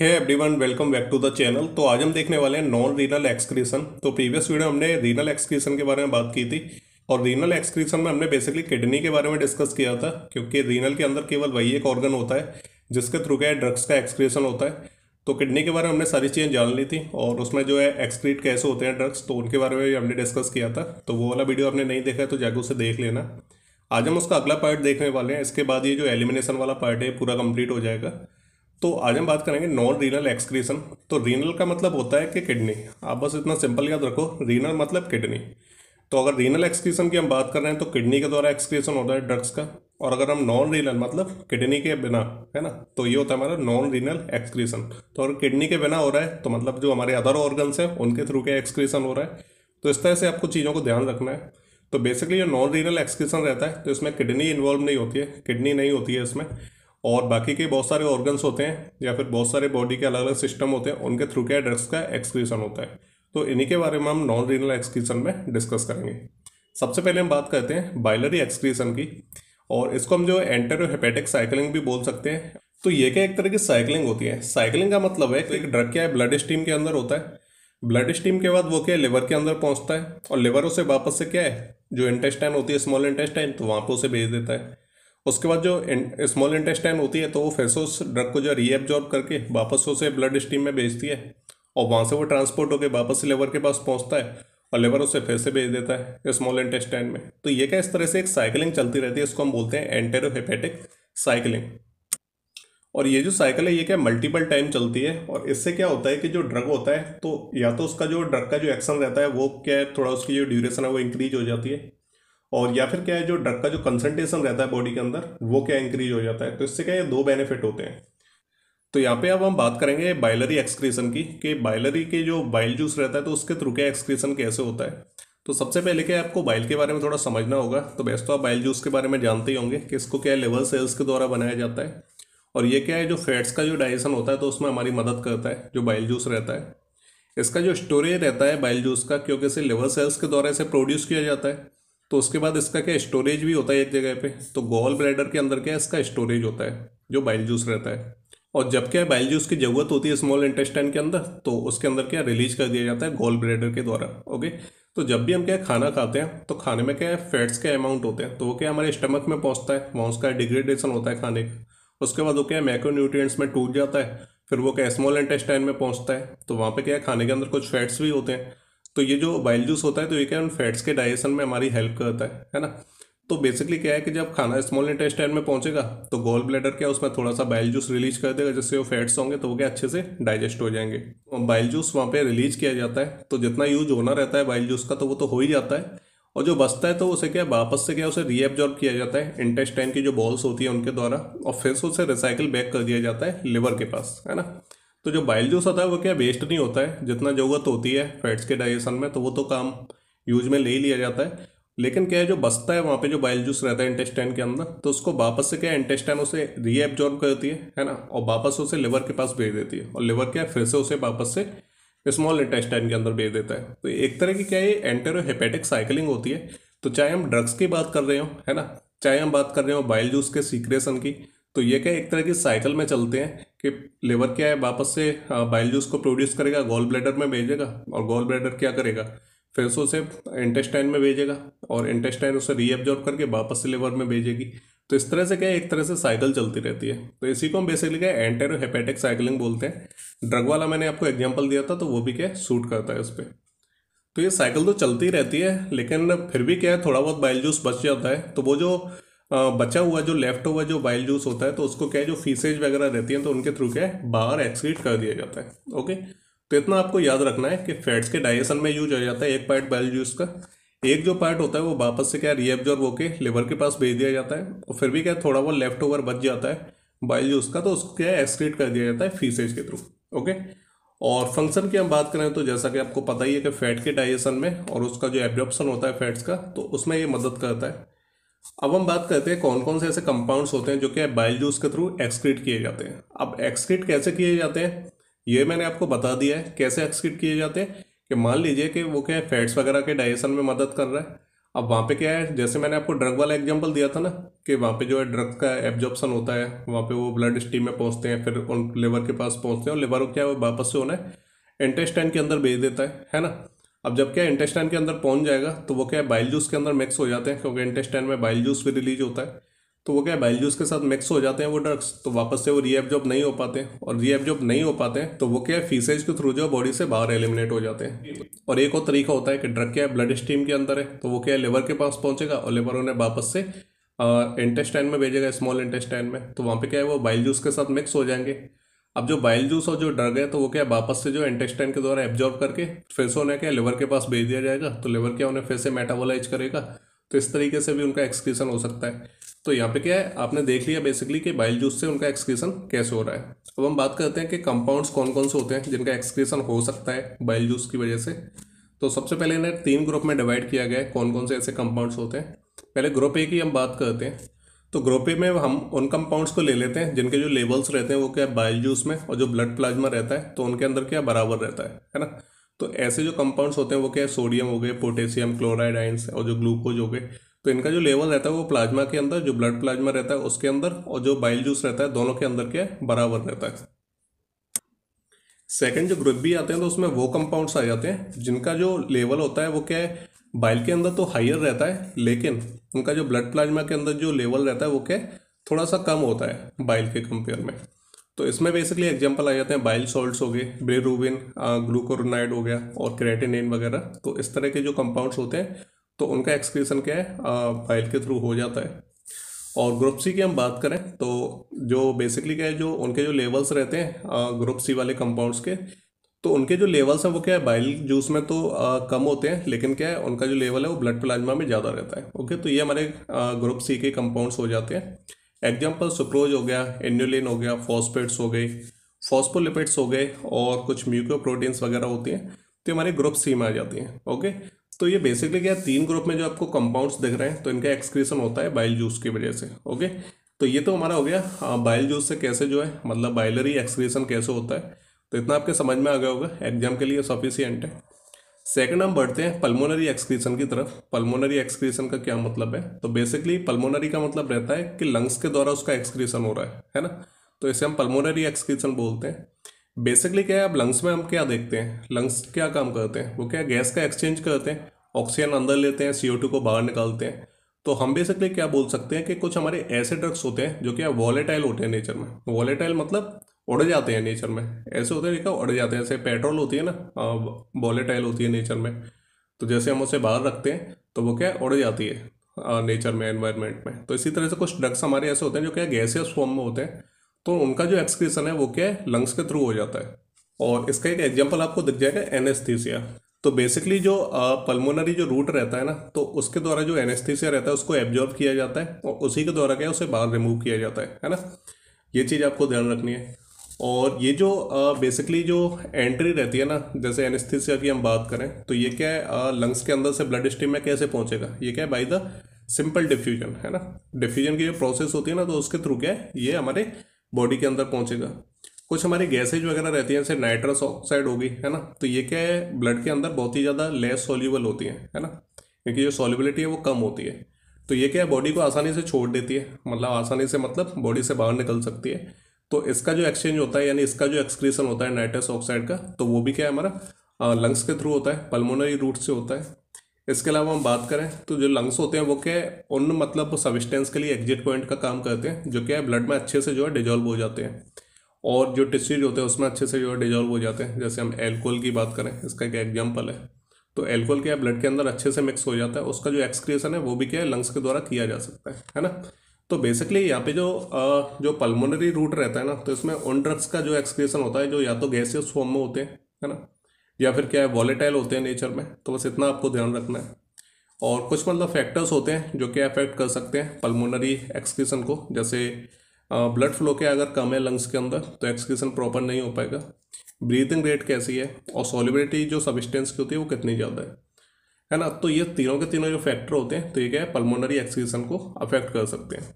Hey everyone, welcome back to the channel. तो आज हम देखने वाले हैं नॉन रीनल एक्सक्रीशन। तो प्रीवियस वीडियो हमने रीनल एक्सक्रीशन के बारे में बात की थी और रीनल एक्सक्रीशन में हमने बेसिकली किडनी के बारे में डिस्कस किया था, क्योंकि रीनल के अंदर केवल वही एक ऑर्गन होता है जिसके थ्रू क्या ड्रग्स का एक्सक्रीशन होता है। तो किडनी के बारे में हमने सारी चीज़ें जान ली थी और उसमें जो है एक्सक्रीट कैसे होते हैं ड्रग्स, तो उनके बारे में भी हमने डिस्कस किया था। तो वो वाला वीडियो आपने नहीं देखा है तो जाकर उसे देख लेना। आज हम उसका अगला पार्ट देखने वाले हैं। इसके बाद ये जो एलिमिनेशन वाला पार्ट है पूरा कंप्लीट हो जाएगा। तो आज हम बात करेंगे नॉन रीनल एक्सक्रीशन। तो रीनल का मतलब होता है कि किडनी, आप बस इतना सिंपल याद रखो, रीनल मतलब किडनी। तो अगर रीनल एक्सक्रीशन की हम बात कर रहे हैं तो किडनी के द्वारा एक्सक्रीशन होता है ड्रग्स का, और अगर हम नॉन रीनल मतलब किडनी के बिना, है ना, तो ये होता है हमारा नॉन रीनल एक्सक्रीशन। तो अगर किडनी के बिना हो रहा है तो मतलब जो हमारे अदर ऑर्गन्स हैं उनके थ्रू क्या एक्सक्रीशन हो रहा है। तो इस तरह से आपको चीज़ों को ध्यान रखना है। तो बेसिकली ये नॉन रीनल एक्सक्रीशन रहता है तो इसमें किडनी इन्वॉल्व नहीं होती है, किडनी नहीं होती है इसमें, और बाकी के बहुत सारे ऑर्गन्स होते हैं या फिर बहुत सारे बॉडी के अलग अलग सिस्टम होते हैं, उनके थ्रू क्या ड्रग्स का एक्सक्रीशन होता है। तो इन्हीं के बारे में हम नॉन रीनल एक्सक्रीशन में डिस्कस करेंगे। सबसे पहले हम बात करते हैं बाइलरी एक्सक्रीशन की, और इसको हम जो एंटेरोहेपेटिक साइकिलिंग भी बोल सकते हैं। तो ये क्या एक तरह की साइकिलिंग होती है। साइकिलिंग का मतलब है कि एक ड्रग क्या है ब्लड स्ट्रीम के अंदर होता है, ब्लड स्ट्रीम के बाद वो क्या है लिवर के अंदर पहुँचता है, और लिवर उसे वापस से क्या है जो इंटेस्टाइन होती है स्मॉल इंटेस्टाइन, तो वहाँ पर उसे भेज देता है। उसके बाद जो स्मॉल इंटेस्टाइन होती है तो वो फिर से उस ड्रग को जो रीएब्जॉर्ब करके वापस उसे ब्लड स्ट्रीम में भेजती है, और वहाँ से वो ट्रांसपोर्ट होकर वापस लिवर के पास पहुँचता है और लिवर उसे फिर से भेज देता है स्मॉल इंटेस्टाइन में। तो ये क्या इस तरह से एक साइकिलिंग चलती रहती है, इसको हम बोलते हैं एंटेरोहेपेटिक साइकिलिंग। और ये जो साइकिल है ये क्या मल्टीपल टाइम चलती है, और इससे क्या होता है कि जो ड्रग होता है तो या तो उसका जो ड्रग का जो एक्शन रहता है वो क्या है थोड़ा उसकी जो ड्यूरेशन है वो इंक्रीज हो जाती है, और या फिर क्या है जो ड्रग का जो कंसंट्रेशन रहता है बॉडी के अंदर वो क्या इंक्रीज हो जाता है। तो इससे क्या ये दो बेनिफिट होते हैं। तो यहाँ पे अब हम बात करेंगे बाइलरी एक्सक्रीशन की, कि बाइलरी के जो बाइल जूस रहता है तो उसके थ्रू क्या एक्सक्रीशन कैसे होता है। तो सबसे पहले क्या आपको बाइल के बारे में थोड़ा समझना होगा। तो वैसे तो आप बाइल जूस के बारे में जानते ही होंगे कि इसको क्या लिवर सेल्स के द्वारा बनाया जाता है, और ये क्या है जो फैट्स का जो डाइजेशन होता है तो उसमें हमारी मदद करता है जो बाइल जूस रहता है। इसका जो स्टोरेज रहता है बाइल जूस का, क्योंकि इसे लिवर सेल्स के द्वारा इसे प्रोड्यूस किया जाता है, तो उसके बाद इसका क्या स्टोरेज भी होता है एक जगह पे। तो गॉल ब्लैडर के अंदर क्या इसका स्टोरेज होता है जो बाइल जूस रहता है, और जब क्या बाइल जूस की ज़रूरत होती है स्मॉल इंटेस्टाइन के अंदर तो उसके अंदर क्या रिलीज कर दिया जाता है गॉल ब्लैडर के द्वारा। ओके, तो जब भी हम क्या खाना खाते हैं तो खाने में क्या फैट्स के अमाउंट होते हैं तो वो क्या हमारे स्टमक में पहुँचता है, वहाँ उसका डिग्रेडेशन होता है खाने का, उसके बाद वो क्या मैक्रोन्यूट्रिएंट्स में टूट जाता है, फिर वो क्या स्मॉल इंटेस्टाइन में पहुँचता है, तो वहाँ पर क्या खाने के अंदर कुछ फैट्स भी होते हैं। तो ये जो बाइल जूस होता है तो ये क्या उन फैट्स के डाइजेशन में हमारी हेल्प करता है ना। तो बेसिकली क्या है कि जब खाना स्मॉल इंटेस्टाइन में पहुंचेगा तो गॉल ब्लैडर क्या उसमें थोड़ा सा बाइल जूस रिलीज कर देगा, जिससे वो फैट्स होंगे तो वो क्या अच्छे से डाइजेस्ट हो जाएंगे। और बाइल जूस वहाँ पे रिलीज किया जाता है, तो जितना यूज होना रहता है बाइल जूस का तो वो तो हो ही जाता है, और जो बचता है तो उसे क्या वापस से क्या उसे रीएब्जॉर्ब किया जाता है इंटेस्टाइन की जो बॉल्स होती है उनके द्वारा, और फिर उसे रिसाइकिल बैक कर दिया जाता है लिवर के पास, है ना। तो जो बाइल जूस होता है वो क्या वेस्ट नहीं होता है, जितना ज़रूरत होती है फैट्स के डाइजेशन में तो वो तो काम यूज में ले ही लिया जाता है, लेकिन क्या है जो बचता है वहाँ पे जो बाइल जूस रहता है इंटेस्टाइन के अंदर तो उसको वापस से क्या इंटेस्टाइन उसे रीएब्जॉर्ब करती है ना, और वापस उसे लिवर के पास भेज देती है, और लिवर क्या फिर से उसे वापस से स्मॉल इंटेस्टाइन के अंदर भेज देता है। तो एक तरह की क्या ये एंटेरोहेपेटिक साइकिलिंग होती है। तो चाहे हम ड्रग्स की बात कर रहे हो, है ना, चाहे हम बात कर रहे हो बाइल जूस के सीक्रेशन की, तो ये क्या एक तरह की साइकिल में चलते हैं कि लिवर क्या है वापस से बाइल जूस को प्रोड्यूस करेगा, गॉल ब्लैडर में भेजेगा, और गॉल ब्लैडर क्या करेगा फिर से उसे इंटेस्टाइन में भेजेगा, और इंटेस्टाइन उसे रीएब्जॉर्ब करके वापस से लिवर में भेजेगी। तो इस तरह से क्या एक तरह से साइकिल चलती रहती है। तो इसी को हम बेसिकली क्या एंटेरोहेपेटिक साइकिलिंग बोलते हैं। ड्रग वाला मैंने आपको एग्जाम्पल दिया था तो वो भी क्या सूट करता है उस पर। तो ये साइकिल तो चलती रहती है, लेकिन फिर भी क्या है थोड़ा बहुत बाइल जूस बच जाता है, तो वो जो बचा हुआ जो लेफ्ट ओवर जो बाइल जूस होता है तो उसको क्या है जो फीसेज वगैरह रहती हैं तो उनके थ्रू क्या है बाहर एक्सक्रीट कर दिया जाता है। ओके, तो इतना आपको याद रखना है कि फैट्स के डाइजेशन में यूज हो जाता है एक पार्ट बाइल जूस का, एक जो पार्ट होता है वो वापस से क्या रीएब्जॉर्ब होकर लिवर के पास भेज दिया जाता है, और फिर भी क्या थोड़ा बहुत लेफ्ट ओवर बच जाता है बाइल जूस का तो उसको क्या एक्सक्रीट कर दिया जाता है फीसेज के थ्रू। ओके, और फंक्शन की हम बात करें तो जैसा कि आपको पता ही है कि फैट के डाइजेशन में और उसका जो एब्जॉर्प्शन होता है फैट्स का तो उसमें ये मदद करता है। अब हम बात करते हैं कौन कौन से ऐसे कंपाउंड्स होते हैं जो कि बाइल जूस के थ्रू एक्सक्रीट किए जाते हैं। अब एक्सक्रीट कैसे किए जाते हैं ये मैंने आपको बता दिया है कैसे एक्सक्रीट किए जाते हैं, कि मान लीजिए कि वो क्या है फैट्स वगैरह के डाइजेशन में मदद कर रहा है। अब वहाँ पे क्या है, जैसे मैंने आपको ड्रग वाला एग्जांपल दिया था ना कि वहाँ पे जो है ड्रग का एब्जॉर्प्शन होता है, वहाँ पे वो ब्लड स्ट्रीम में पहुँचते हैं, फिर उन लिवर के पास पहुँचते हैं और लिवर को क्या है वो वापस से उन्हें इंटेस्टाइन के अंदर भेज देता है ना। अब जब क्या इंटेस्टाइन के अंदर पहुँच जाएगा तो वो क्या है बाइल जूस के अंदर मिक्स हो जाते हैं, क्योंकि इंटेस्टाइन में बाइल जूस भी रिलीज होता है, तो वो क्या है बाइल जूस के साथ मिक्स हो जाते हैं वो ड्रग्स, तो वापस से वो रीएब्जॉर्ब नहीं हो पाते हैं, और रीएब्जॉर्ब नहीं हो पाते हैं तो वो क्या है फीसेज के थ्रू जो बॉडी से बाहर एलिमिनेट हो जाते हैं। और एक और तरीका होता है कि ड्रग क्या है ब्लड स्ट्रीम के अंदर है तो वो क्या है लिवर के पास पहुंचेगा और लिवर उन्हें वापस से इंटेस्टाइन में भेजेगा, स्मॉल इंटेस्टाइन में, तो वहाँ पर क्या है वो बाइल जूस के साथ मिक्स हो जाएंगे। अब जो बाइल जूस और जो ड्रग है तो वो क्या है वापस से जो इंटेस्टाइन के द्वारा एब्जॉर्ब करके फिर से उन्हें क्या लिवर के पास भेज दिया जाएगा, तो लिवर क्या उन्हें फिर से मेटाबोलाइज करेगा, तो इस तरीके से भी उनका एक्सक्रीशन हो सकता है। तो यहाँ पे क्या है आपने देख लिया बेसिकली कि बाइल जूस से उनका एक्सक्रीशन कैसे हो रहा है। अब हम बात करते हैं कि कंपाउंड्स कौन कौन से होते हैं जिनका एक्सक्रीशन हो सकता है बाइल जूस की वजह से। तो सबसे पहले इन्हें 3 ग्रुप में डिवाइड किया गया है, कौन कौन से ऐसे कंपाउंड्स होते हैं। पहले ग्रुप ए की हम बात करते हैं, तो ग्रुप ए में हम उन कंपाउंड्स को ले लेते हैं जिनके जो लेवल्स रहते हैं वो क्या बाइल जूस में और जो ब्लड प्लाज्मा रहता है तो उनके अंदर क्या बराबर रहता है ना। तो ऐसे जो कंपाउंड्स होते हैं वो क्या है सोडियम हो गए, पोटेशियम, क्लोराइड आयंस और जो ग्लूकोज हो गए, तो इनका जो लेवल रहता है वो प्लाज्मा के अंदर जो ब्लड प्लाज्मा रहता है उसके अंदर और जो बाइल जूस रहता है दोनों के अंदर क्या है बराबर रहता है। सेकंड जो ग्रुप बी आते हैं तो उसमें वो कंपाउंड्स आ जाते हैं जिनका जो लेवल होता है वो क्या है बाइल के अंदर तो हाइयर रहता है, लेकिन उनका जो ब्लड प्लाज्मा के अंदर जो लेवल रहता है वो क्या है थोड़ा सा कम होता है बाइल के कंपेयर में। तो इसमें बेसिकली एग्जांपल आ जाते हैं बाइल सॉल्ट्स हो गए, बिलिरुबिन, ग्लूकोरोनाइड हो गया और क्रेटिनिन वगैरह। तो इस तरह के जो कंपाउंड्स होते हैं तो उनका एक्सक्रीशन क्या है बाइल के थ्रू हो जाता है। और ग्रुप सी की हम बात करें तो जो बेसिकली क्या है जो उनके जो लेवल्स रहते हैं ग्रुप सी वाले कंपाउंड्स के, तो उनके जो लेवल्स हैं वो क्या है बाइल जूस में तो कम होते हैं, लेकिन क्या है उनका जो लेवल है वो ब्लड प्लाज्मा में ज़्यादा रहता है। ओके, तो ये हमारे ग्रुप सी के कंपाउंड्स हो जाते हैं। एग्जाम्पल सुक्रोज हो गया, इन्यूलिन हो गया, फॉस्फेट्स हो गए, फॉस्फोलिपिड्स हो गए और कुछ म्यूकोप्रोटीन्स वगैरह होती हैं, तो हमारे ग्रुप सी में आ जाती हैं। ओके, तो ये बेसिकली क्या 3 ग्रुप में जो आपको कंपाउंड्स दिख रहे हैं तो इनका एक्सक्रीशन होता है बाइल जूस की वजह से। ओके, तो ये तो हमारा हो गया बाइल जूस से कैसे जो है मतलब बाइलरी एक्सक्रीशन कैसे होता है, तो इतना आपके समझ में आ गया होगा, एग्जाम के लिए सफिशियंट है। सेकंड हम बढ़ते हैं पल्मोनरी एक्सक्रीशन की तरफ। पल्मोनरी एक्सक्रीशन का क्या मतलब है, तो बेसिकली पल्मोनरी का मतलब रहता है कि लंग्स के द्वारा उसका एक्सक्रीशन हो रहा है ना, तो इसे हम पल्मोनरी एक्सक्रीशन बोलते हैं। बेसिकली क्या है अब लंग्स में हम क्या देखते हैं, लंग्स क्या काम करते हैं वो क्या गैस का एक्सचेंज करते हैं, ऑक्सीजन अंदर लेते हैं, CO2 को बाहर निकालते हैं। तो हम बेसिकली क्या बोल सकते हैं कि कुछ हमारे ऐसे ड्रग्स होते हैं जो क्या वॉलेटाइल होते हैं नेचर में, वॉलेटाइल मतलब उड़ जाते हैं नेचर में, ऐसे होते हैं देखा उड़ जाते हैं, जैसे पेट्रोल होती है ना वॉलेटाइल होती है नेचर में, तो जैसे हम उसे बाहर रखते हैं तो वो क्या उड़ जाती है नेचर में, एनवायरनमेंट में। तो इसी तरह से कुछ ड्रग्स हमारे ऐसे होते हैं जो क्या गैसियस फॉर्म में होते हैं, तो उनका जो एक्सक्रीशन है वो क्या है लंग्स के थ्रू हो जाता है। और इसका एक एग्जाम्पल आपको दिख जाएगा एनेस्थीसिया। तो बेसिकली जो पल्मोनरी जो रूट रहता है ना तो उसके द्वारा जो एनेस्थीसिया रहता है उसको एब्जॉर्ब किया जाता है और उसी के द्वारा क्या उसे बाहर रिमूव किया जाता है ना, ये चीज़ आपको ध्यान रखनी है। और ये जो बेसिकली जो एंट्री रहती है ना, जैसे एनेस्थीसिया की हम बात करें तो ये क्या है लंग्स के अंदर से ब्लड स्ट्रीम में कैसे पहुंचेगा, ये क्या है बाय द सिंपल डिफ्यूजन है ना, डिफ्यूजन की जो प्रोसेस होती है ना तो उसके थ्रू क्या है ये हमारे बॉडी के अंदर पहुंचेगा। कुछ हमारी गैसेज वगैरह रहती हैं जैसे नाइट्रस ऑक्साइड होगी है ना, तो ये क्या है ब्लड के अंदर बहुत ही ज़्यादा लेस सोल्यूबल होती है ना, इनकी जो सॉल्युबिलिटी है वो कम होती है, तो ये क्या है बॉडी को आसानी से छोड़ देती है, मतलब आसानी से मतलब बॉडी से बाहर निकल सकती है। तो इसका जो एक्सचेंज होता है यानी इसका जो एक्सक्रीशन होता है नाइट्रस ऑक्साइड का, तो वो भी क्या है हमारा लंग्स के थ्रू होता है, पल्मोनरी रूट से होता है। इसके अलावा हम बात करें तो जो लंग्स होते हैं वो क्या है उन मतलब सब्सटेंस के लिए एग्जिट पॉइंट का काम करते हैं जो क्या है ब्लड में अच्छे से जो है डिजॉल्व हो जाते हैं, और जो टिश्यूज होते हैं उसमें अच्छे से जो है डिजॉल्व हो जाते हैं। जैसे हम एल्कोहल की बात करें, इसका एक एग्जाम्पल है, तो एल्कोहल क्या है ब्लड के अंदर अच्छे से मिक्स हो जाता है, उसका जो एक्सक्रीशन है वो भी क्या है लंग्स के द्वारा किया जा सकता है ना। तो बेसिकली यहाँ पे जो पल्मोनरी रूट रहता है ना तो इसमें उन ड्रग्स का जो एक्सक्रीशन होता है जो या तो गैसियस फॉर्म में होते हैं है ना, या फिर क्या है वॉलेटाइल होते हैं नेचर में, तो बस इतना आपको ध्यान रखना है। और कुछ मतलब फैक्टर्स होते हैं जो क्या अफेक्ट कर सकते हैं पल्मोनरी एक्सक्रीशन को, जैसे ब्लड फ्लो के अगर कम है लंग्स के अंदर तो एक्सक्रीशन प्रॉपर नहीं हो पाएगा, ब्रीथिंग रेट कैसी है और सॉल्युबिलिटी जो सब्सटेंस की होती है वो कितनी ज़्यादा है ना। तो ये तीनों के तीनों जो फैक्टर होते हैं तो ये क्या है पल्मोनरी एक्सक्रीशन को अफेक्ट कर सकते हैं।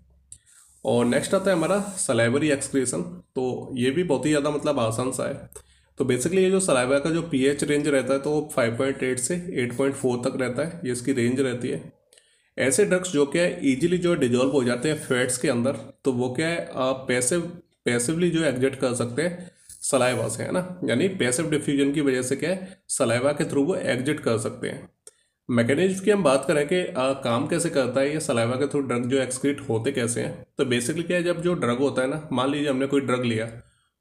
और नेक्स्ट आता है हमारा सलाइवरी एक्सक्रीशन, तो ये भी बहुत ही ज़्यादा मतलब आसान सा है। तो बेसिकली ये जो सलाइवा का जो पीएच रेंज रहता है तो 5.8 से 8.4 तक रहता है, ये इसकी रेंज रहती है। ऐसे ड्रग्स जो क्या है ईजिली जो डिजोल्व हो जाते हैं फैट्स के अंदर, तो वो क्या है आप पैसिवली जो एग्जिट कर सकते हैं सलाइवा से, है ना। यानी पैसिव डिफ्यूजन की वजह से क्या है सलाइवा के थ्रू वो एग्जिट कर सकते हैं। मैकेनिज्म की हम बात करें कि काम कैसे करता है ये सलाइवा के थ्रू ड्रग जो एक्सक्रीट होते कैसे हैं, तो बेसिकली क्या है जब जो ड्रग होता है ना, मान लीजिए हमने कोई ड्रग लिया,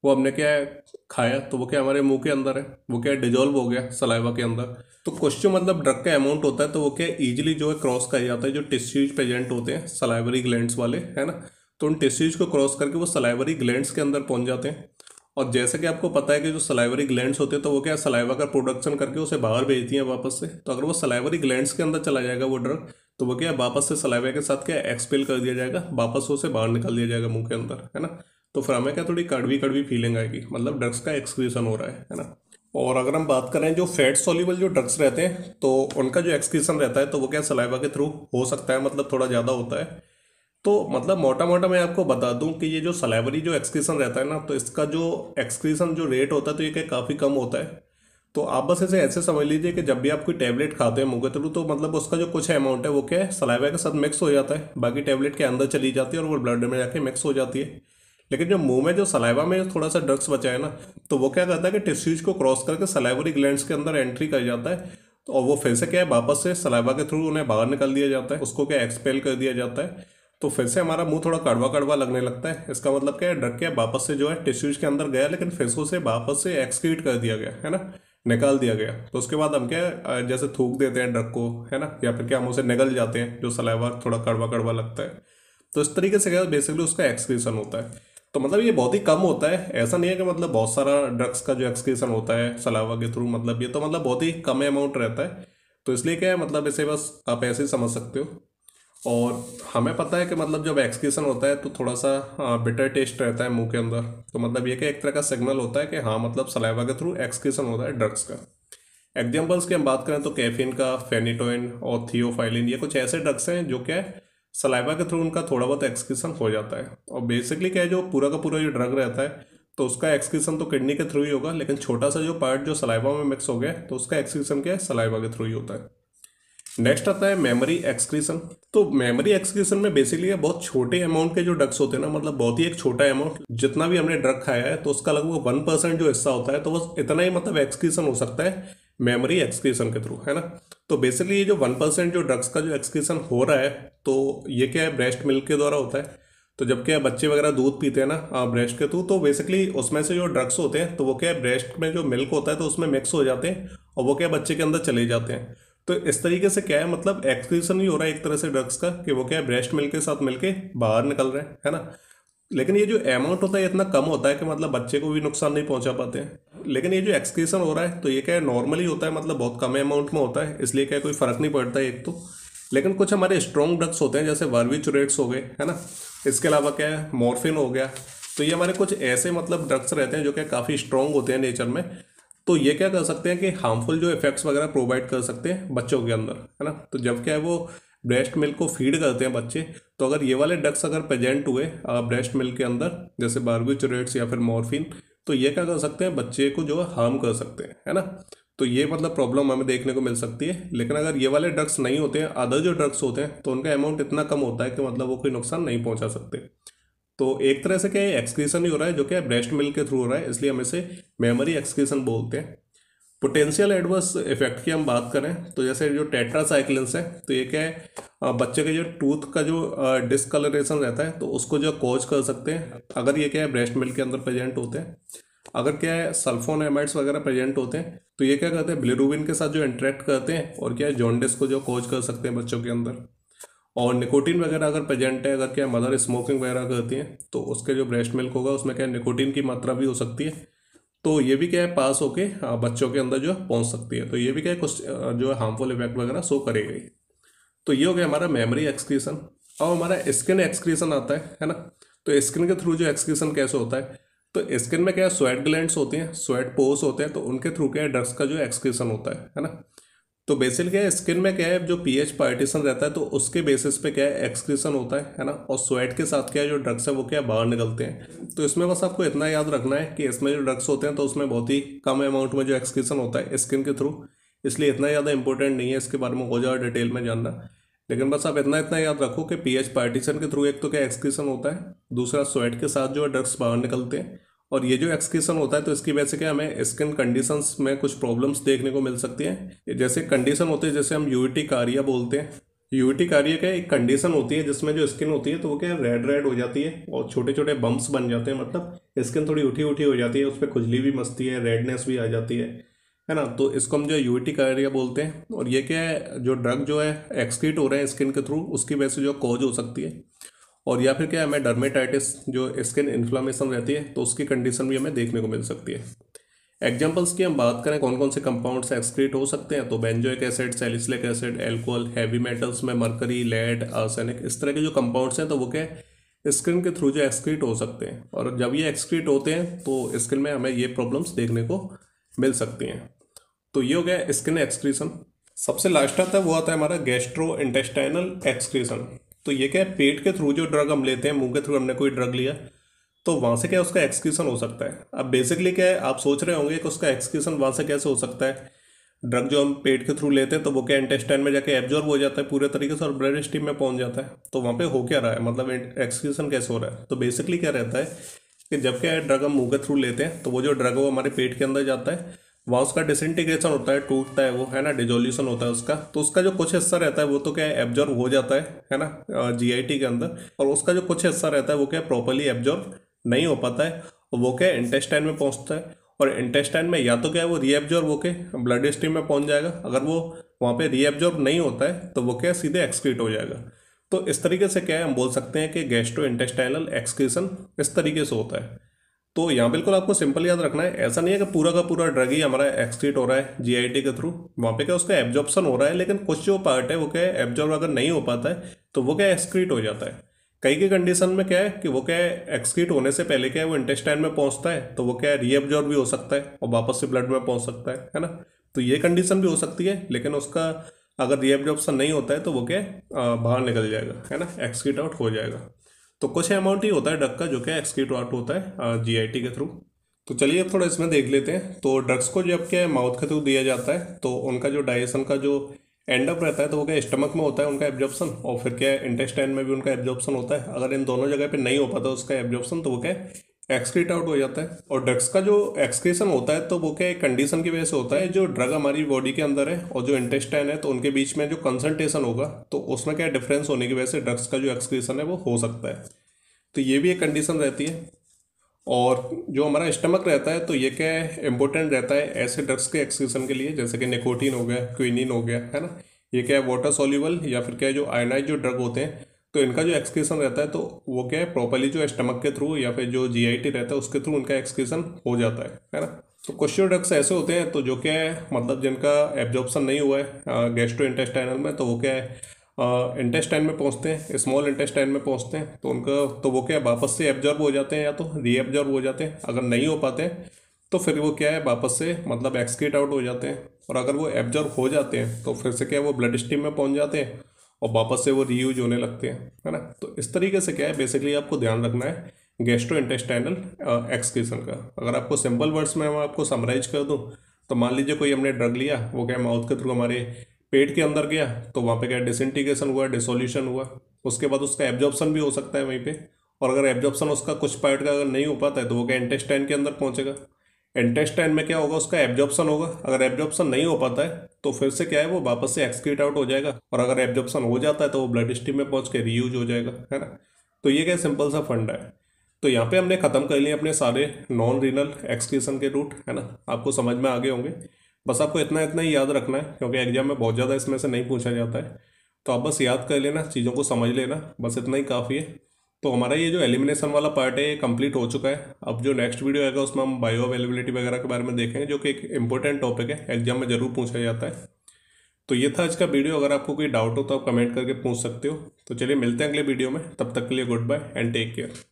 वो हमने क्या है खाया, तो वो क्या हमारे मुंह के अंदर है, वो क्या डिजोल्व हो गया सलाइवा के अंदर। तो कुछ जो मतलब ड्रग का अमाउंट होता है तो वो क्या ईजिली जो है क्रॉस कर जाता है, जो टिश्यूज प्रेजेंट होते हैं सलाइवरी ग्लैंड्स वाले, है ना, तो उन टिश्यूज को क्रॉस करके वो सलाइवरी ग्लैंड्स के अंदर पहुंच जाते हैं। और जैसे कि आपको पता है कि जो सलाइवरी ग्लैंड्स होते हैं तो वो क्या सलाइवा का प्रोडक्शन करके उसे बाहर भेजती हैं वापस से। तो अगर वो सलाइवरी ग्लैंड्स के अंदर चला जाएगा वो ड्रग, तो वो क्या वापस से सलाइवा के साथ क्या एक्सपेल कर दिया जाएगा, वापस उसे बाहर निकाल दिया जाएगा मुंह के अंदर, है ना। तो फिर हमें क्या थोड़ी कड़वी कड़वी फीलिंग आएगी, मतलब ड्रग्स का एक्सक्रीशन हो रहा है ना। और अगर हम बात करें जो फैट सॉल्युबल जो ड्रग्स रहते हैं तो उनका जो एक्सक्रीशन रहता है तो वो क्या सलाइवा के थ्रू हो सकता है, मतलब थोड़ा ज़्यादा होता है। तो मतलब मोटा मोटा मैं आपको बता दूं कि ये जो सलाइवरी जो एक्सक्रीशन रहता है ना, तो इसका जो एक्सक्रीशन जो रेट होता है तो ये क्या काफ़ी कम होता है। तो आप बस इसे ऐसे समझ लीजिए कि जब भी आप कोई टैबलेट खाते हैं मुँह के थ्रू तो मतलब उसका जो कुछ अमाउंट है वो क्या है सलाइवा के साथ मिक्स हो जाता है, बाकी टैबलेट के अंदर चली जाती है और वो ब्लड में जाके मिक्स हो जाती है। लेकिन जो मुँह में जो सलाइवा में थोड़ा सा ड्रग्स बचा है ना, तो वो क्या करता है कि टिश्यूज को क्रॉस करके सलाइवरी ग्लैंड्स के अंदर एंट्री कर जाता है, और वो फिर से क्या है वापस से सलाइवा के थ्रू उन्हें बाहर निकाल दिया जाता है, उसको क्या एक्सपेल कर दिया जाता है। तो फिर से हमारा मुंह थोड़ा कड़वा कड़वा लगने लगता है। इसका मतलब क्या है ड्रग क्या वापस से जो है टिश्यूज के अंदर गया, लेकिन फिर से वापस से एक्सक्रीट कर दिया गया, है ना, निकाल दिया गया। तो उसके बाद हम क्या जैसे थूक देते हैं ड्रग को, है ना, या फिर क्या हम उसे निगल जाते हैं, जो सलाइवा थोड़ा कड़वा कड़वा लगता है। तो इस तरीके से क्या बेसिकली उसका एक्सक्रीशन होता है। तो मतलब ये बहुत ही कम होता है, ऐसा नहीं है कि मतलब बहुत सारा ड्रग्स का जो एक्सक्रीशन होता है सलाइवा के थ्रू, मतलब ये तो मतलब बहुत ही कम अमाउंट रहता है। तो इसलिए क्या है मतलब इसे बस आप ऐसे ही समझ सकते हो। और हमें पता है कि मतलब जब एक्सक्रीशन होता है तो थोड़ा सा बिटर टेस्ट रहता है मुंह के अंदर, तो मतलब ये कि एक तरह का सिग्नल होता है कि हाँ मतलब सलाइवा के थ्रू एक्सक्रीशन होता है ड्रग्स का। एग्जांपल्स की हम बात करें तो कैफीन का, फेनिटोइन और थियोफाइलिन, ये कुछ ऐसे ड्रग्स हैं जो क्या है सलाइवा के थ्रू उनका थोड़ा बहुत एक्सक्रीशन हो जाता है। और बेसिकली क्या है जो पूरा का पूरा जो ड्रग रहता है तो उसका एक्सक्रीशन तो किडनी के थ्रू ही होगा, लेकिन छोटा सा जो पार्ट जो सलाइवा में मिक्स हो गया तो उसका एक्सक्रीशन क्या है सलाइवा के थ्रू ही होता है। नेक्स्ट आता है मेमोरी एक्सक्रीशन। तो मेमोरी एक्सक्रीशन में बेसिकली बहुत छोटे अमाउंट के जो ड्रग्स होते हैं ना, मतलब बहुत ही एक छोटा अमाउंट, जितना भी हमने ड्रग खाया है तो उसका लगभग 1% जो हिस्सा होता है तो बस इतना ही मतलब एक्सक्रीशन हो सकता है मेमोरी एक्सक्रीशन के थ्रू, है ना। तो बेसिकली ये जो 1% जो ड्रग्स का जो एक्सक्रीशन हो रहा है तो ये क्या है ब्रेस्ट मिल्क के द्वारा होता है। तो जब क्या बच्चे वगैरह दूध पीते हैं ना ब्रेस्ट के थ्रू, तो बेसिकली उसमें से जो ड्रग्स होते हैं तो वो क्या है ब्रेस्ट में जो मिल्क होता है तो उसमें मिक्स हो जाते हैं और वो क्या बच्चे के अंदर चले जाते हैं। तो इस तरीके से क्या है मतलब एक्सक्रीशन ही हो रहा है एक तरह से ड्रग्स का, कि वो क्या है ब्रेस्ट मिल्क के साथ मिलके बाहर निकल रहे हैं, है ना। लेकिन ये जो अमाउंट होता है इतना कम होता है कि मतलब बच्चे को भी नुकसान नहीं पहुंचा पाते हैं। लेकिन ये जो एक्सक्रीशन हो रहा है तो ये क्या है नॉर्मली होता है, मतलब बहुत कम अमाउंट में होता है, इसलिए क्या कोई फ़र्क नहीं पड़ता है एक तो। लेकिन कुछ हमारे स्ट्रॉन्ग ड्रग्स होते हैं जैसे वार्बिचुरेट्स हो गए, है ना, इसके अलावा क्या है मॉर्फिन हो गया, तो ये हमारे कुछ ऐसे मतलब ड्रग्स रहते हैं जो क्या काफ़ी स्ट्रॉन्ग होते हैं नेचर में, तो ये क्या कर सकते हैं कि हार्मफुल जो इफेक्ट्स वगैरह प्रोवाइड कर सकते हैं बच्चों के अंदर, है ना। तो जब क्या है वो ब्रेस्ट मिल्क को फीड करते हैं बच्चे, तो अगर ये वाले ड्रग्स अगर प्रेजेंट हुए ब्रेस्ट मिल्क के अंदर जैसे बार्बिचुरेट्स या फिर मॉर्फिन, तो ये क्या कर सकते हैं बच्चे को जो हार्म कर सकते हैं, है ना। तो ये मतलब प्रॉब्लम हमें देखने को मिल सकती है। लेकिन अगर ये वाले ड्रग्स नहीं होते हैं, अदर जो ड्रग्स होते हैं, तो उनका अमाउंट इतना कम होता है कि मतलब वो कोई नुकसान नहीं पहुँचा सकते। तो एक तरह से क्या है एक्सक्रीशन ही हो रहा है जो क्या ब्रेस्ट मिल्क के थ्रू हो रहा है, इसलिए हम इसे मेमोरी एक्सक्रीशन बोलते हैं। पोटेंशियल एडवर्स इफेक्ट की हम बात करें तो जैसे जो टेट्रासाइक्लिन्स है तो ये क्या है बच्चे के जो टूथ का जो डिसकलरेशन रहता है तो उसको जो कॉज कर सकते हैं अगर ये क्या है ब्रेस्ट मिल्क के अंदर प्रेजेंट होते हैं। अगर क्या है सल्फोनामाइड्स वगैरह प्रेजेंट होते हैं तो ये क्या करते हैं बिलिरुबिन के साथ जो इंटरेक्ट करते हैं और क्या है जॉन्डिस को जो कॉज कर सकते हैं बच्चों के अंदर। और निकोटीन वगैरह अगर प्रेजेंट है, अगर क्या मदर स्मोकिंग वगैरह करती हैं तो उसके जो ब्रेस्ट मिल्क होगा उसमें क्या निकोटीन की मात्रा भी हो सकती है, तो ये भी क्या है पास होके बच्चों के अंदर जो पहुंच सकती है। तो ये भी क्या है कुछ जो है हार्मफुल इफेक्ट वगैरह शो करेगी। तो ये हो गया हमारा मेमोरी एक्सक्रीशन। और हमारा स्किन एक्सक्रीशन आता है ना। तो स्किन के थ्रू जो एक्सक्रीशन कैसे होता है तो स्किन में क्या स्वेट ग्लैंड्स होती हैं, स्वेट पोर्स होते हैं, तो उनके थ्रू क्या ड्रग्स का जो एक्सक्रीशन होता है ना। तो बेसिकली क्या है स्किन में क्या है जो पीएच पार्टीशन रहता है तो उसके बेसिस पे क्या है एक्सक्रीशन होता है ना। और स्वेट के साथ क्या है जो ड्रग्स है वो क्या बाहर निकलते हैं। तो इसमें बस आपको इतना याद रखना है कि इसमें जो ड्रग्स होते हैं तो उसमें बहुत ही कम अमाउंट में जो एक्सक्रीशन होता है स्किन के थ्रू, इसलिए इतना ज़्यादा इंपॉर्टेंट नहीं है इसके बारे में और ज़्यादा डिटेल में जानना। लेकिन बस आप इतना इतना याद रखो कि पीएच पार्टीशन के थ्रू एक तो क्या एक्सक्रीशन होता है, दूसरा स्वेट के साथ जो है ड्रग्स बाहर निकलते हैं, और ये जो एक्सक्रीशन होता है तो इसकी वजह से क्या हमें स्किन कंडीशंस में कुछ प्रॉब्लम्स देखने को मिल सकती हैं। जैसे कंडीशन होते हैं जैसे हम यूरिटिकारिया बोलते हैं। यूरिटिकारिया का एक कंडीशन होती है जिसमें जो स्किन होती है तो वो क्या रेड रेड हो जाती है और छोटे छोटे बम्प्स बन जाते हैं, मतलब स्किन थोड़ी उठी उठी हो जाती है, उस पर खुजली भी मस्ती है, रेडनेस भी आ जाती है ना। तो इसको हम जो है यूरिटिकारिया बोलते हैं। और ये क्या है जो ड्रग जो है एक्सक्रीट हो रहे हैं स्किन के थ्रू उसकी वजह से जो कॉज हो सकती है। और या फिर क्या हमें डर्मेटाइटिस जो स्किन इन्फ्लामेशन रहती है तो उसकी कंडीशन भी हमें देखने को मिल सकती है। एग्जांपल्स की हम बात करें कौन कौन से कंपाउंड्स एक्सक्रीट हो सकते हैं तो benzoic acid, salicylic acid, alcohol, heavy metals में मरकरी, लेड, आर्सेनिक, इस तरह के जो कंपाउंड्स हैं तो वो क्या स्किन के थ्रू जो एक्सक्रीट हो सकते हैं। और जब ये एक्सक्रीट होते हैं तो स्किन में हमें ये प्रॉब्लम्स देखने को मिल सकती हैं। तो ये हो गया स्किन एक्सक्रीशन। सबसे लास्ट आता है वो आता है हमारा गैस्ट्रो इंटेस्टाइनल एक्सक्रीशन। तो ये क्या है पेट के थ्रू जो ड्रग हम लेते हैं, मुंह के थ्रू हमने कोई ड्रग लिया तो वहाँ से क्या उसका एक्सक्रीशन हो सकता है। अब बेसिकली क्या है आप सोच रहे होंगे कि उसका एक्सक्रीशन वहाँ से कैसे हो सकता है। ड्रग जो हम पेट के थ्रू लेते हैं तो वो क्या इंटेस्टाइन में जाके एब्जॉर्ब हो जाता है पूरे तरीके से और ब्लड स्ट्रीम में पहुँच जाता है। तो वहाँ पे हो क्या रहा है, मतलब एक्सक्रीशन कैसे हो रहा है। तो बेसिकली क्या रहता है कि जब क्या है ड्रग हम मुँह के थ्रू लेते हैं तो वो जो ड्रग वो हमारे पेट के अंदर जाता है, वहाँ उसका डिसइंटीग्रेशन होता है, टूटता है वो, है ना, डिजोल्यूशन होता है उसका। तो उसका जो कुछ हिस्सा रहता है वो तो क्या है एब्जॉर्ब हो जाता है ना जीआईटी के अंदर, और उसका जो कुछ हिस्सा रहता है वो क्या है प्रॉपरली एब्जॉर्ब नहीं हो पाता है, वो क्या इंटेस्टाइन में पहुंचता है। और इंटेस्टाइन में या तो क्या है वो रीएब्जॉर्ब होके ब्लड स्ट्रीम में पहुंच जाएगा, अगर वो वहाँ पे रीएब्जॉर्ब नहीं होता है तो वो क्या सीधे एक्सक्रीट हो जाएगा। तो इस तरीके से क्या है हम बोल सकते हैं कि गैस्ट्रो इंटेस्टाइनल एक्सक्रीशन इस तरीके से होता है। तो यहाँ बिल्कुल आपको सिंपल याद रखना है, ऐसा नहीं है कि पूरा का पूरा ड्रग ही हमारा एक्सक्रीट हो रहा है जीआईटी के थ्रू, वहाँ पे क्या उसका एब्जॉर्प्शन हो रहा है, लेकिन कुछ जो पार्ट है वो क्या एब्जॉर्ब अगर नहीं हो पाता है तो वो क्या एक्सक्रीट हो जाता है। कई के कंडीशन में क्या है कि वो क्या एक्सक्रीट होने से पहले क्या है वो इंटेस्टाइन में पहुँचता है तो वो क्या रीएब्जॉर्ब भी हो सकता है और वापस से ब्लड में पहुँच सकता है ना। तो ये कंडीशन भी हो सकती है, लेकिन उसका अगर रीएब्जॉर्प्शन नहीं होता है तो वो क्या बाहर निकल जाएगा, है ना, एक्सक्रीट आउट हो जाएगा। तो कुछ अमाउंट ही होता है ड्रग का जो क्या एक्सक्रीट आउट होता है जीआईटी के थ्रू। तो चलिए अब थोड़ा इसमें देख लेते हैं। तो ड्रग्स को जब क्या माउथ के थ्रू दिया जाता है तो उनका जो डाइजेशन का जो एंड अप रहता है तो वो क्या स्टमक में होता है उनका एब्जॉर्प्शन, और फिर क्या इंटेस्टाइन में भी उनका एब्जॉर्प्शन होता है। अगर इन दोनों जगह पे नहीं हो पाता उसका एब्जॉर्प्शन तो वो क्या एक्सक्रीट आउट हो जाता है। और ड्रग्स का जो एक्सक्रीशन होता है तो वो क्या कंडीशन की वजह से होता है, जो ड्रग हमारी बॉडी के अंदर है और जो इंटेस्टाइन है तो उनके बीच में जो कंसंट्रेशन होगा तो उसमें क्या डिफरेंस होने की वजह से ड्रग्स का जो एक्सक्रीशन है वो हो सकता है। तो ये भी एक कंडीशन रहती है। और जो हमारा स्टमक रहता है तो ये क्या है इंपॉर्टेंट रहता है ऐसे ड्रग्स के एक्सक्रीशन के लिए, जैसे कि निकोटीन हो गया, क्विनिन हो गया, है ना। ये क्या है वाटर सॉल्युबल या फिर क्या जो आयनाइज जो ड्रग होते हैं तो इनका जो एक्सक्रीशन रहता है तो वो क्या है प्रॉपरली जो स्टमक के थ्रू या फिर जो जीआईटी रहता है उसके थ्रू उनका एक्सक्रीशन हो जाता है ना। तो कुछ ड्रग्स ऐसे होते हैं तो जो क्या है मतलब जिनका एब्जॉर्प्शन नहीं हुआ है गैस्ट्रो इंटेस्टाइनल में तो वो क्या है इंटेस्टाइन में पहुंचते हैं, स्मॉल इंटेस्टाइन में पहुंचते हैं तो उनका तो वो क्या है वापस से एब्जॉर्ब हो जाते हैं या तो रीएब्जॉर्ब हो जाते हैं। अगर नहीं हो पाते हैं तो फिर वो क्या है वापस से मतलब एक्सक्रीट आउट हो जाते हैं, और अगर वो एब्जॉर्ब हो जाते हैं तो फिर से क्या है वो ब्लड स्ट्रीम में पहुँच जाते हैं और वापस से वो रीयूज होने लगते हैं, है ना। तो इस तरीके से क्या है बेसिकली आपको ध्यान रखना है गैस्ट्रो इंटेस्टाइनल एक्सक्रीशन का। अगर आपको सिंपल वर्ड्स में मैं आपको समराइज कर दूं तो मान लीजिए कोई हमने ड्रग लिया, वो क्या माउथ के थ्रू हमारे पेट के अंदर गया तो वहाँ पे क्या डिसइंटीग्रेशन हुआ, डिसोल्यूशन हुआ, उसके बाद उसका एब्जॉर्प्शन भी हो सकता है वहीं पर, और अगर एब्जॉर्प्शन उसका कुछ पार्ट का अगर नहीं हो पाता है तो वो क्या इंटेस्टाइन के अंदर पहुँचेगा, इंटेस्टाइन में क्या होगा उसका एब्जॉर्प्शन होगा, अगर एब्जॉर्प्शन नहीं हो पाता है तो फिर से क्या है वो वापस से एक्सक्रीट आउट हो जाएगा, और अगर एब्जॉर्प्शन हो जाता है तो वो ब्लड स्ट्रीम में पहुंच के रीयूज हो जाएगा, है ना। तो ये क्या सिंपल सा फंडा है। तो यहाँ पे हमने ख़त्म कर लिए अपने सारे नॉन रीनल एक्सक्रीशन के रूट, है ना, आपको समझ में आगे होंगे। बस आपको इतना इतना ही याद रखना है क्योंकि एग्जाम में बहुत ज़्यादा इसमें से नहीं पूछा जाता है, तो आप बस याद कर लेना, चीज़ों को समझ लेना, बस इतना ही काफ़ी है। तो हमारा ये जो एलिमिनेशन वाला पार्ट है ये कंप्लीट हो चुका है। अब जो नेक्स्ट वीडियो आएगा उसमें हम बायो अवेलेबिलिटी वगैरह के बारे में देखेंगे, जो कि एक इम्पोर्टेंट टॉपिक है, एग्जाम में ज़रूर पूछा जाता है। तो ये था आज का वीडियो। अगर आपको कोई डाउट हो तो आप कमेंट करके पूछ सकते हो। तो चलिए मिलते हैं अगले वीडियो में, तब तक के लिए good bye and take care.